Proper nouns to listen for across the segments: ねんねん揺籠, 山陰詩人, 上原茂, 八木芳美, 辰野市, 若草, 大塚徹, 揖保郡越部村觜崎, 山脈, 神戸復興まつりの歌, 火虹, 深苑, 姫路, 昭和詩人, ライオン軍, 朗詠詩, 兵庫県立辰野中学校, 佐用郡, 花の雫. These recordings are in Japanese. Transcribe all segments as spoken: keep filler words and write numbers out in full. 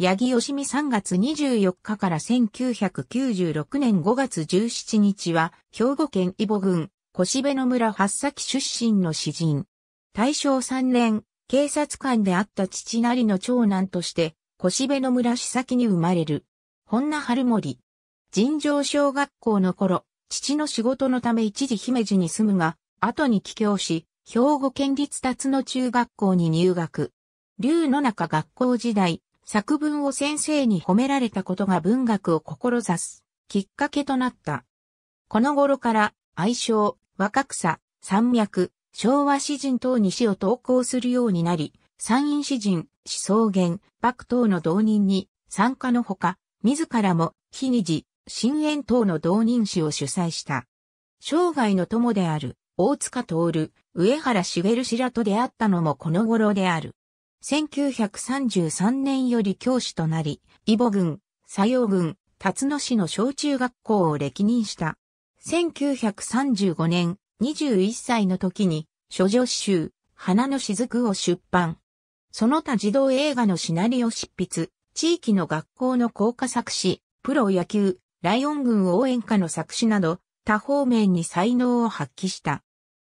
八木芳美さんがつにじゅうよっかからせんきゅうひゃくきゅうじゅうろくねんごがつじゅうしちにちは、兵庫県揖保郡、越部野村八崎出身の詩人。たいしょうさんねん、警察官であった父なりの長男として、越部野村四崎に生まれる。本名春森。尋常小学校の頃、父の仕事のため一時姫路に住むが、後に帰郷し、兵庫県立辰野中学校に入学。龍の中学校時代、作文を先生に褒められたことが文学を志すきっかけとなった。この頃から愛称、若草、山脈、昭和詩人等に詩を投稿するようになり、山陰詩人、詩草原、瀑等の同人に参加のほか、自らも日虹、深淵等の同人誌を主催した。生涯の友である大塚徹、上原茂氏らと出会ったのもこの頃である。せんきゅうひゃくさんじゅうさんねんより教師となり、揖保郡、佐用郡、辰野市の小中学校を歴任した。せんきゅうひゃくさんじゅうごねん、にじゅういっさいの時に、処女詩集、花の雫を出版。その他児童映画のシナリオ執筆、地域の学校の校歌作詞、プロ野球、ライオン軍応援歌の作詞など、多方面に才能を発揮した。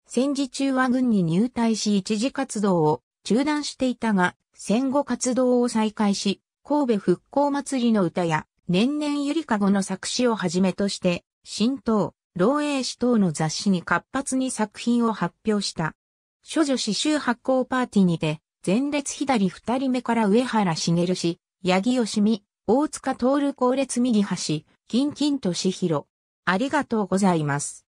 戦時中は軍に入隊し一時活動を、中断していたが、戦後活動を再開し、神戸復興祭りの歌や、年々ゆりかごの作詞をはじめとして、新党、老英詩等の雑誌に活発に作品を発表した。処女詩集発行パーティーにて、前列左二人目から上原茂氏、八木芳美、大塚徹後列右端、近々としひろ。ありがとうございます。